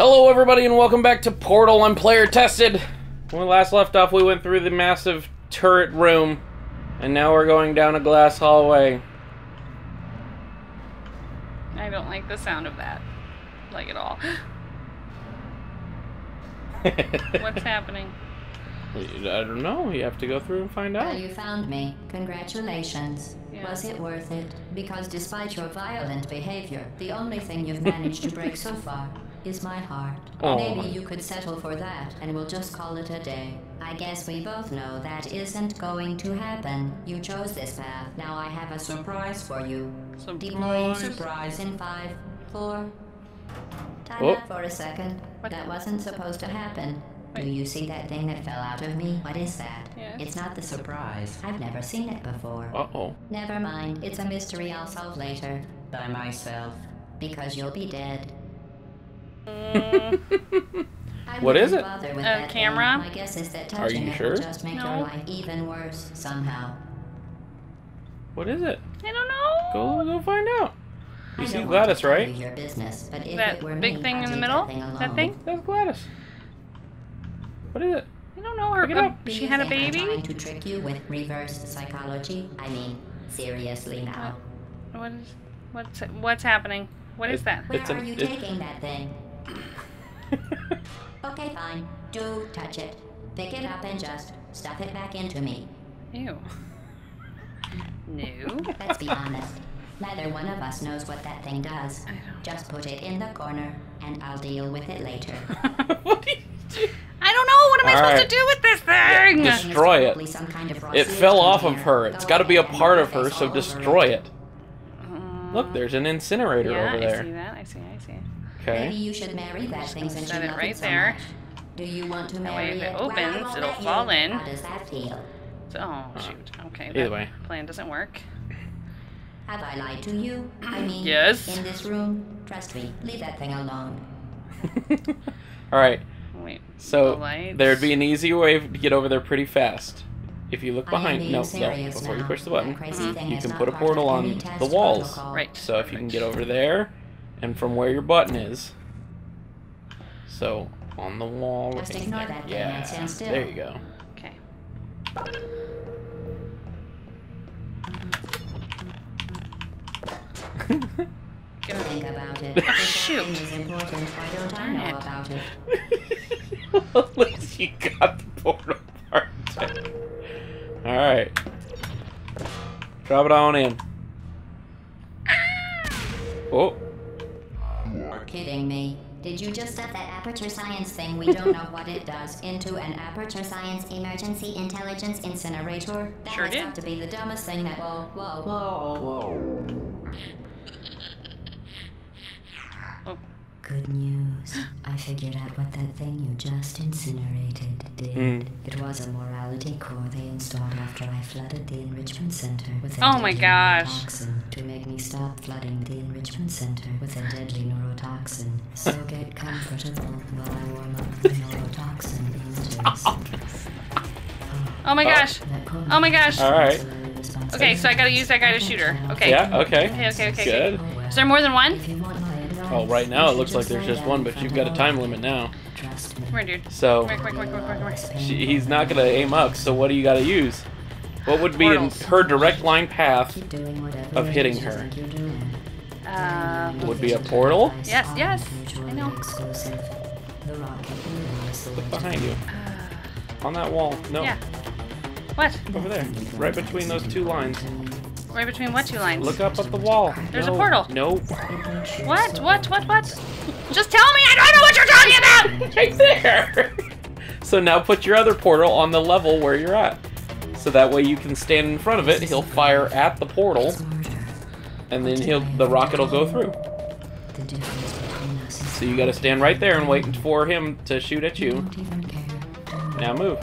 Hello everybody and welcome back to Portal. I'm Player Tested. When we last left off, we went through the massive turret room, and now we're going down a glass hallway. I don't like the sound of that. Like at all. What's happening? I don't know. You have to go through and find out. Well, you found me. Congratulations. Yeah. Was it worth it? Because despite your violent behavior, the only thing you've managed to break so far is my heart. Aww. Maybe you could settle for that and we'll just call it a day. I guess we both know that isn't going to happen. You chose this path. Now I have a surprise for you. Deploying surprise in 5, 4... Time out for a second. What? That wasn't supposed to happen. Wait. Do you see that thing that fell out of me? What is that? Yes. It's not the surprise. I've never seen it before. Uh-oh. Never mind. It's a mystery I'll solve later. By myself. Because you'll be dead. What is it? A camera? My guess is that touching it will just make your life even worse somehow. What is it? I don't know. Go find out. You see GLaDOS, right? That big thing in the middle? That thing? That's GLaDOS. What is it? I don't know. She had a baby? I'm trying to trick you with reverse psychology. I mean, seriously now. What's happening? What is that? Where are you taking that thing? Okay, fine. Do touch it. Pick it up and just stuff it back into me. Ew. No. Let's be honest. Neither one of us knows what that thing does. Just put it in the corner, and I'll deal with it later. What do you do? I don't know. What am I supposed to do with this thing? Yeah, destroy it. It fell off of her. It's got to be a part of her, so destroy it. Look, there's an incinerator over there. Yeah, I see that. I see. Okay. Maybe you should marry that thing since you love it so much. Do you want to marry it? That way, if it opens, it'll fall in. How does that feel? Oh, shoot. Okay. Either way, plan doesn't work. Have I lied to you? I mean, yes. In this room, trust me. Leave that thing alone. All right. Wait. So there'd be an easy way to get over there pretty fast. If you look behind, before you push the button, you can put a portal on the walls. Right. So if you can get over there, and from where your button is, so on the wall. Just ignore that thing and stand still. There you go. Okay. Think about it. Shoot. Is important. Why don't I know about it? Well, at least you got the portal part. Alright. Drop it on in. Oh. You're kidding me. Did you just stuff that aperture science thing, we don't know what it does, into an aperture science emergency intelligence incinerator? That sure did. That to be the dumbest thing that... Whoa. Oh. Good news. I figured out what that thing you just incinerated did. It was a morality core they installed after I flooded the enrichment center with a deadly neurotoxin to make me stop flooding the enrichment center with a deadly neurotoxin. So get comfortable while I warm up the neurotoxin injections. Oh my gosh. All right. Okay, so I gotta use that guy to shoot her. Okay. Yeah, okay. Okay. Good. Is there more than one? Oh, right now it looks like there's just one, but you've got a time limit now. Come here, dude. So, he's not going to aim up, so what do you got to use? What would be in her direct line path of hitting her? Would be a portal? Yes. I know. Look behind you. On that wall. No. Yeah. What? Over there. Right between those two lines. Right between what two lines? Look up the wall. There's a portal. Nope. What? Just tell me! I don't know what you're talking about! Right there! So now put your other portal on the level where you're at. So that way you can stand in front of it, he'll fire at the portal, and then the rocket will go through. So you gotta stand right there and wait for him to shoot at you. Now move.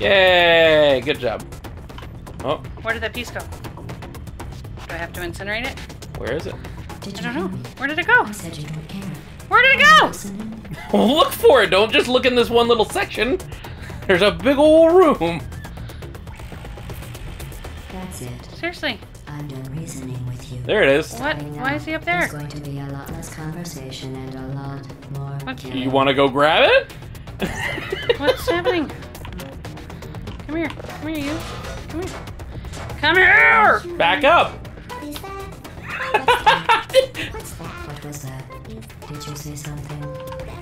Yay! Good job. Oh. Where did that piece go? Do I have to incinerate it? Where is it? I don't know. Where did it go? Where did it go? Look for it! Don't just look in this one little section! There's a big old room! That's Tested. Seriously. I'm done reasoning with you. There it is. What? Why is he up there? There's going to be a lot less conversation and a lot more. Okay. You want to go grab it? What's happening? Come here. Come here, you. Come here. Come here! Back up. Is that? What's that? What was that? Did you say something?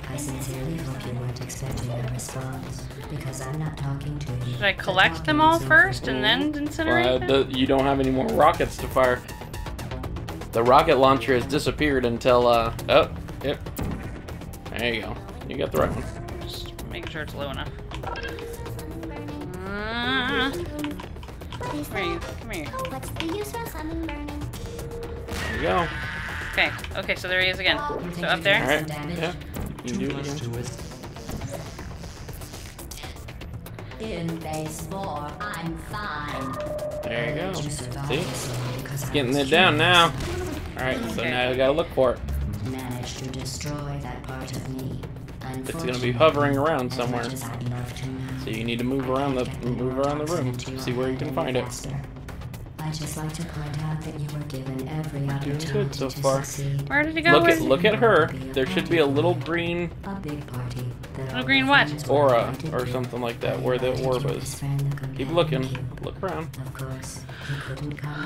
I sincerely hope you weren't expecting a response, because I'm not talking to you. Should I collect them all first and then incinerate them? You don't have any more rockets to fire. The rocket launcher has disappeared until, oh, yep. There you go. You got the right one. Just making sure it's low enough. Come here, you. Come here. What's the use for something burning? There you go. Okay. Okay, so there he is again. So up there. All right. Yeah. You can do it. In base 4, I'm fine. There you go. See? It's getting it down now. Alright, so now we gotta look for it. Managed to destroy that part of me. It's gonna be hovering around somewhere. So you need to move around the room, see where you can find it. I just like to point out that you were given every opportunity so far. Where did he go? Look at her. There should be a little green... Little green what? Aura or something like that, where the orb is. Keep looking. Look around.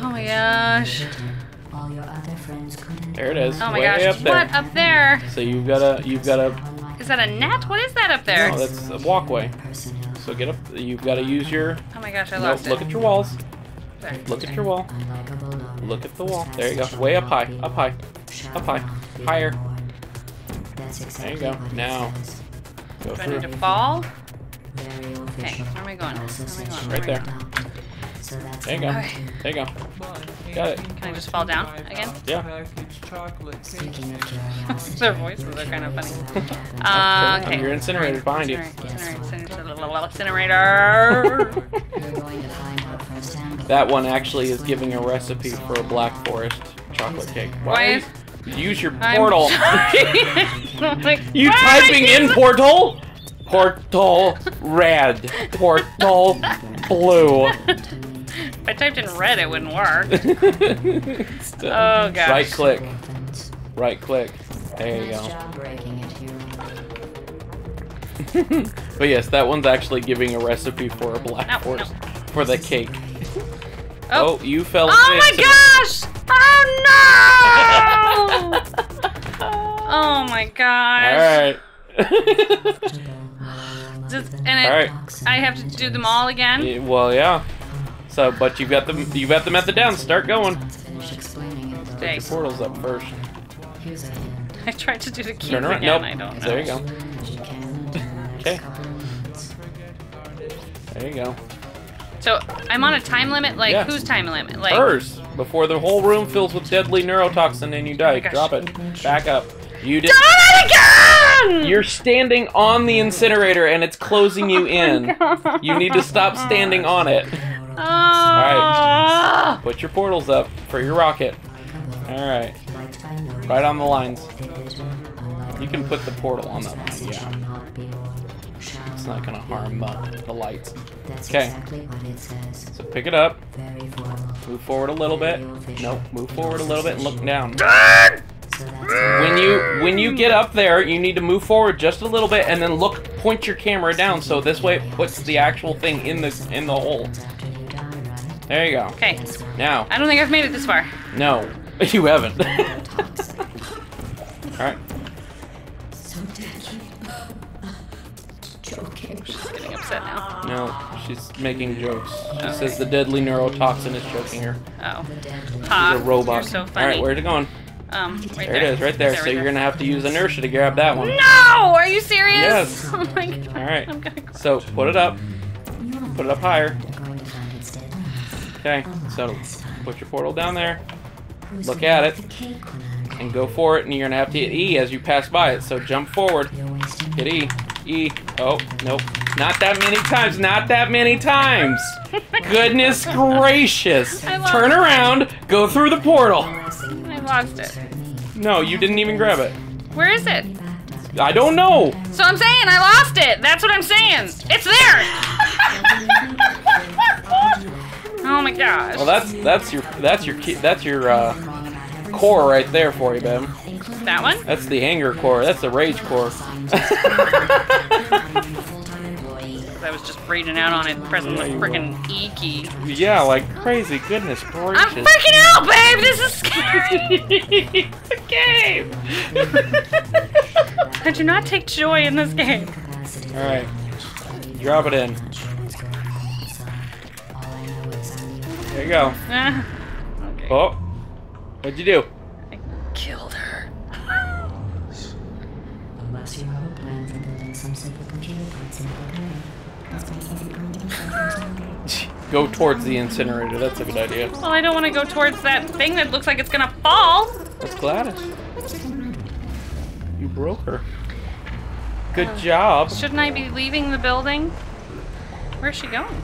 Oh my gosh. There it is. Oh my gosh. Up there. What? Up there? So you've gotta... Is that a net? What is that up there? No, that's a walkway. So get up. You've gotta use your... Oh my gosh, I lost it. Look at your walls. There. Look at your wall. Look at the wall. There you go. Way up high. Up high. Up high. Higher. There you go. Now. Go through. Do I need to fall? Okay. Where am I going? Right there. There you go. Okay. There you go. Got it. Can I just fall down again? Yeah. Their voices are kind of funny. Okay. Your incinerator behind you. Incinerator. That one actually is giving a recipe for a black forest chocolate cake. Why? Use your portal. Like, you typing in portal? Portal red. Portal blue. If I typed in red, it wouldn't work. Oh, gosh. Right click. Right click. There you go. But yes, that one's actually giving a recipe for a black forest. For the cake. Oh, you fell. Oh my gosh! Oh no! Oh my gosh! All right. I have to do them all again. Yeah, well, yeah. So, but you've got them at the down. Start going. Put your portals up first. I tried to do the keys again. Nope. I don't know. There you go. Okay. There you go. So I'm on a time limit. Like whose time limit? Like hers. Before the whole room fills with deadly neurotoxin and you die. Oh, drop it. Back up. You did. Don't again! You're standing on the incinerator and it's closing you in. God. You need to stop standing on it. Oh. All right. Put your portals up for your rocket. All right. Right on the lines. You can put the portal on that line. Yeah. It's not gonna harm the lights. Okay. So pick it up. Move forward a little bit. Nope. Move forward a little bit and look down. When you get up there, you need to move forward just a little bit and then look. Point your camera down so this way it puts the actual thing in the hole. There you go. Okay. Now. I don't think I've made it this far. No, you haven't. All right. She's getting upset now. No, she's making jokes. She says the deadly neurotoxin is choking her. Oh. Ha, she's a robot. You're so funny. Alright, where's it going? Right there. There it is, right there. So you're going to have to use inertia to grab that one. No! Are you serious? Yes. Oh my god. Alright. I'm gonna cry. So, put it up. Put it up higher. Okay, so put your portal down there. Look at it. And go for it, and you're going to have to hit E as you pass by it. So jump forward. Hit E. E. Oh, nope. Not that many times. Not that many times. Goodness gracious. Turn around. Go through the portal. I lost it. No, you didn't even grab it. Where is it? I don't know. So I'm saying I lost it. That's what I'm saying. It's there. Oh my gosh. Well, that's your core right there for you, babe. That one? That's the anger core. That's the rage core. I was just raging out on it, pressing the frickin' E key. Yeah, like crazy. Goodness gracious. I'm freaking out, babe! This is scary! It's a game! I do not take joy in this game. Alright. Drop it in. There you go. Okay. Oh. What'd you do? I killed her. Unless you have a plan for building some simple computer parts in the game. Go towards the incinerator. That's a good idea. Well, I don't want to go towards that thing that looks like it's gonna fall. That's GLaDOS. You broke her. Good job. Shouldn't I be leaving the building? Where's she going?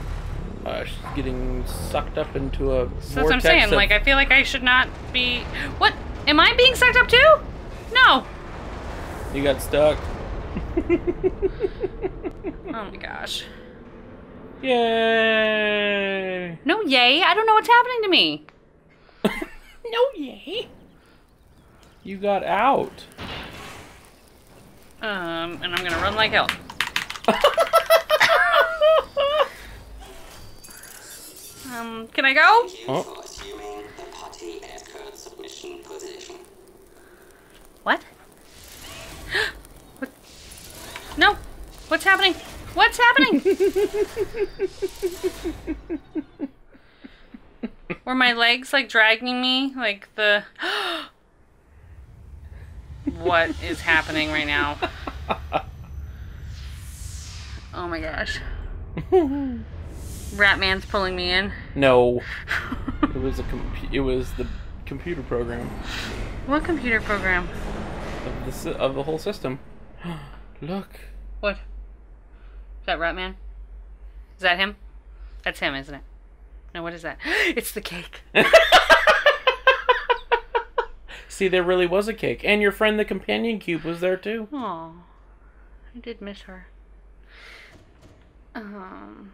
She's getting sucked up into a vortex. That's what I'm saying. Like, I feel like I should not be. What? Am I being sucked up too? No. You got stuck. Oh my gosh. Yay! No yay! I don't know what's happening to me. No yay! You got out. And I'm gonna run like hell. Can I go? Oh. What? What? No! What's happening? What's happening? Were my legs like dragging me? Like the... What is happening right now? Oh my gosh. Ratman's pulling me in. No. It was the computer program. What computer program? Of the whole system. Look. What? Is that Ratman? Is that him? That's him, isn't it? No, what is that? It's the cake. See, there really was a cake. And your friend the Companion Cube was there too. Aw. I did miss her. Am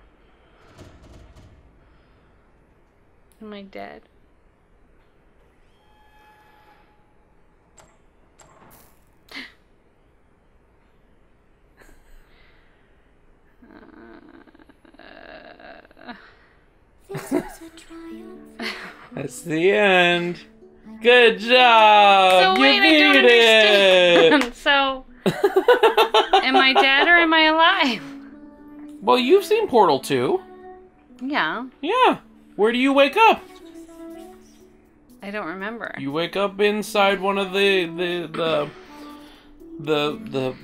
I dead? That's the end. Good job. So wait, I don't understand. So, am I dead or am I alive? Well, you've seen Portal 2. Yeah. Yeah. Where do you wake up? I don't remember. You wake up inside one of the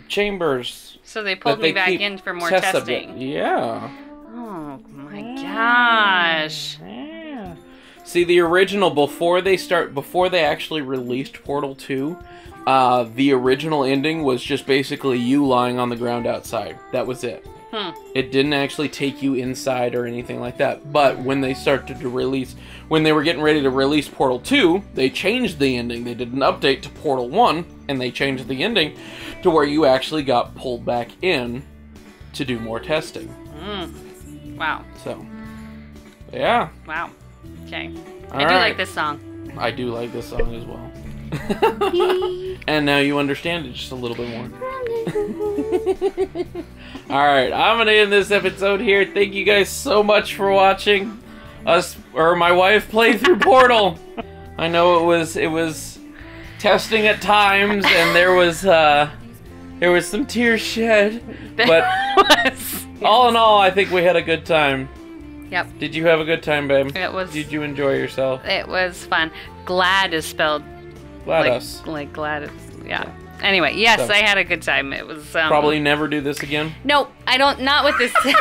chambers. So they pulled me back in for more testing. Yeah. Oh my gosh. Yeah. See, the original, before they actually released Portal 2, the original ending was just basically you lying on the ground outside. That was it. It didn't actually take you inside or anything like that. But when they started to release, when they were getting ready to release Portal 2, they changed the ending. They did an update to Portal 1, and they changed the ending to where you actually got pulled back in to do more testing. Wow. So, yeah. Wow. Okay. I do like this song. I do like this song as well. And now you understand it just a little bit more. Alright, I'm gonna end this episode here. Thank you guys so much for watching us, or my wife, play through Portal. I know it was testing at times, and there was some tears shed, but all in all, I think we had a good time. Yep. Did you have a good time, babe? It was. Did you enjoy yourself? It was fun. GLaD is spelled GLaDOS. Like GLaDOS, yeah. Anyway, yes, so, I had a good time. It was probably never do this again. No, I don't. Not with this this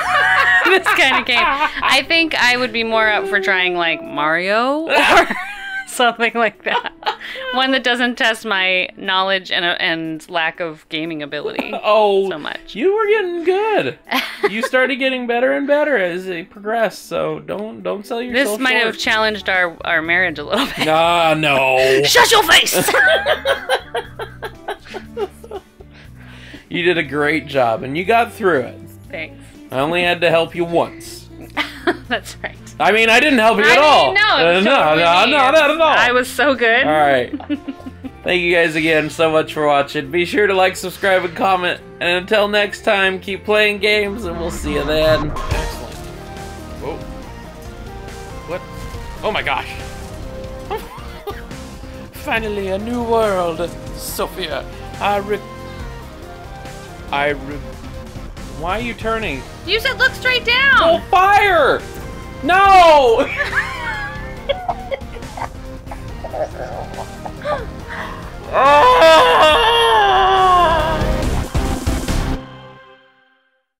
kind of game. I think I would be more up for trying like Mario or something like that. One that doesn't test my knowledge and lack of gaming ability. Oh, so much. You were getting good. You started getting better and better as it progressed. So don't sell yourself short. This might have challenged our marriage a little bit. Nah, no. Shut your face. You did a great job, and you got through it. Thanks. I only had to help you once. That's right. I mean, I didn't help you at all. No, not at all. I was so good. All right. Thank you guys again so much for watching. Be sure to like, subscribe, and comment. And until next time, keep playing games, and we'll see you then. Excellent. Whoa. What? Oh my gosh. Finally, a new world, Sophia. Why are you turning? You said look straight down! Oh, fire! No!